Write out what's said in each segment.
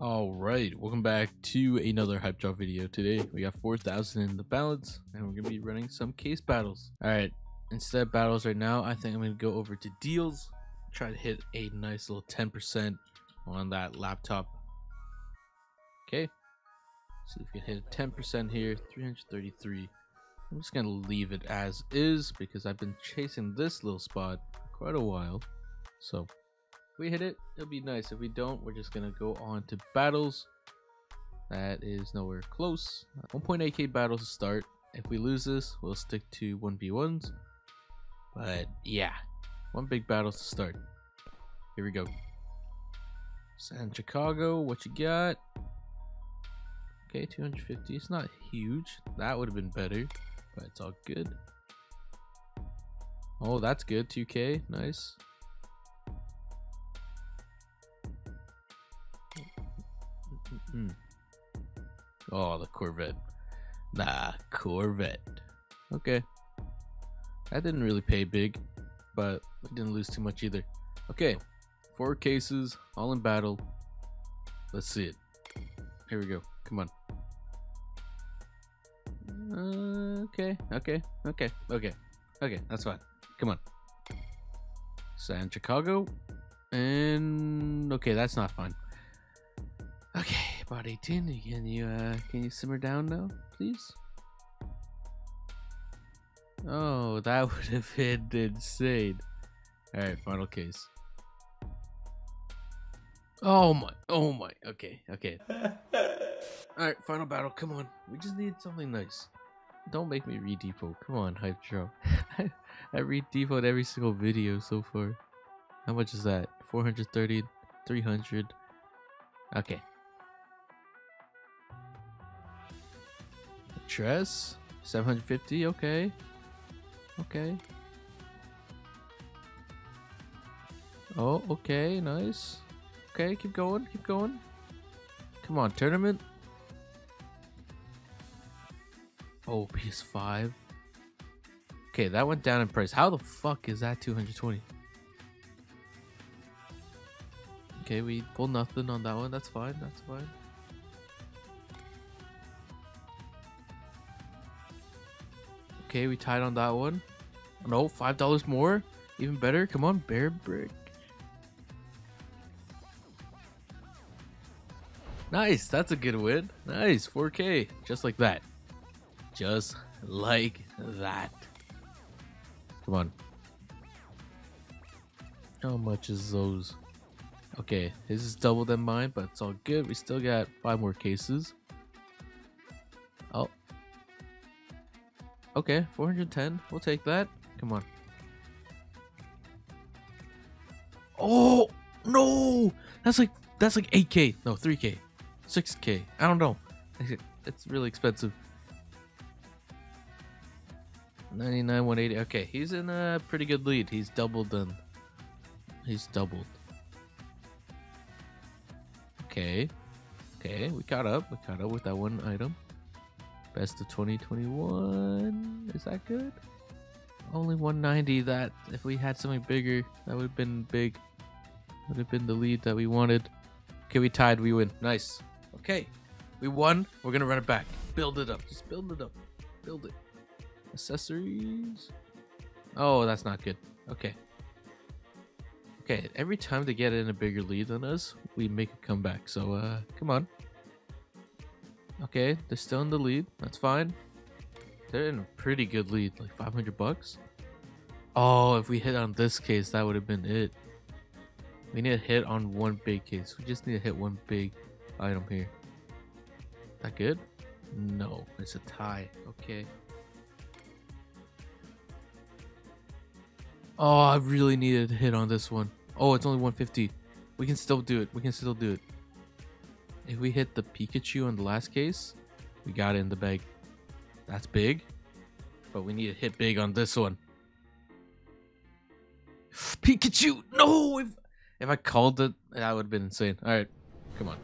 All right, welcome back to another Hype Drop video. Today we got 4,000 in the balance and we're gonna be running some case battles. All right, instead of battles right now, I think I'm gonna go over to deals, try to hit a nice little 10% on that laptop. Okay, so if you can hit a 10% here, 333. I'm just gonna leave it as is because I've been chasing this little spot for quite a while. So if we hit it, it'll be nice. If we don't, we're just gonna go on to battles. That is nowhere close. 1.8k battles to start. If we lose this, we'll stick to 1v1s. But yeah, one big battle to start. Here we go. San Chicago, what you got? Okay, 250. It's not huge. That would have been better, but it's all good. Oh, that's good. 2k, nice. Oh, the Corvette. Nah, Corvette. Okay. That didn't really pay big, but we didn't lose too much either. Okay. 4 cases, all in battle. Let's see it. Here we go. Come on. Okay. That's fine. Come on. San Chicago. And okay, that's not fine. Okay. About 18. Can you simmer down now, please? Oh, that would have been insane. All right, final case. Oh my. Okay. All right, final battle. Come on. We just need something nice. Don't make me re-depot. Come on, Hype Drop. I re-depot every single video so far. How much is that? 430, 300. Okay. Dress 750. Okay. Oh, okay, nice. Okay, keep going. Come on, tournament. Oh, PS5. Okay, that went down in price. How the fuck is that 220? Okay, we pulled nothing on that one. That's fine. Okay, we tied on that one. No, $5 more, even better. Come on, Bear Brick. Nice, that's a good win. Nice, 4k, just like that. Come on. How much is those? Okay, his is double than mine, but it's all good. We still got 5 more cases. Oh. Okay, 410. We'll take that. Come on. Oh no! That's like 8k. No, 3k, 6k. I don't know. It's really expensive. 99, 180. Okay, he's in a pretty good lead. He's doubled. Okay. We caught up with that one item. Best of 2021. Is that good? Only 190. That if we had something bigger, that would have been big. Would have been the lead that we wanted. Okay, we tied. We win. Nice. Okay, we won. We're gonna run it back. Build it up. Just build it up. Build it. Accessories. Oh, that's not good. Okay. Every time they get in a bigger lead than us, we make a comeback. So come on. Okay, they're still in the lead. That's fine. They're in a pretty good lead, like 500 bucks. Oh, if we hit on this case, that would have been it. We need to hit on one big case. We just need to hit one big item here. That good? No, it's a tie. Okay. Oh, I really needed to hit on this one. Oh, it's only 150. We can still do it. If we hit the Pikachu on the last case, we got it in the bag. That's big, but we need to hit big on this one. Pikachu! No! If I called it, that would have been insane. All right, come on.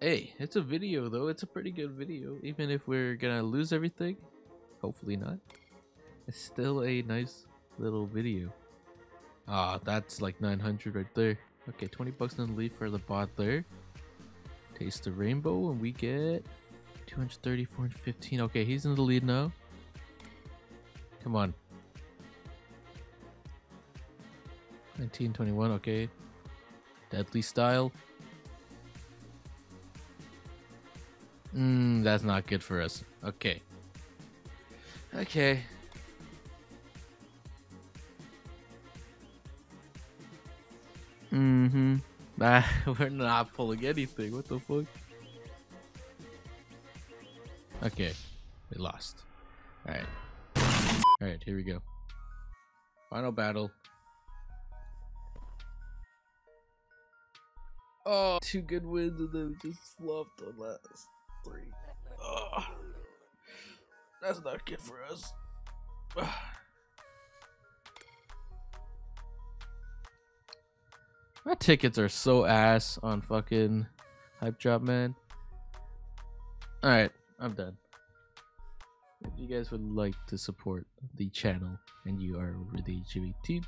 Hey, it's a video though. It's a pretty good video, even if we're gonna lose everything. Hopefully not. It's still a nice little video. Ah, that's like 900 right there. Okay, 20 bucks in the lead for the bottler. Taste the rainbow and we get 230, 415. Okay, he's in the lead now. Come on. 19, 21, okay. Deadly style. That's not good for us. Okay. Okay. Nah, we're not pulling anything. What the fuck? Okay. We lost. Alright. Alright, here we go. Final battle. Oh, two good wins and then we just flopped the last three. Oh, that's not good for us. My tickets are so ass on fucking Hype Drop, man. Alright, I'm done. If you guys would like to support the channel and you are over the age of 18, you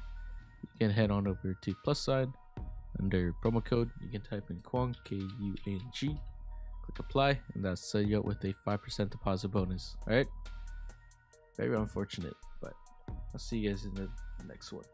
can head on over to PlusSide. Under promo code, you can type in KUANG, K-U-A-N-G. Click apply, and that'll set you up with a 5% deposit bonus. Alright? Very unfortunate, but I'll see you guys in the next one.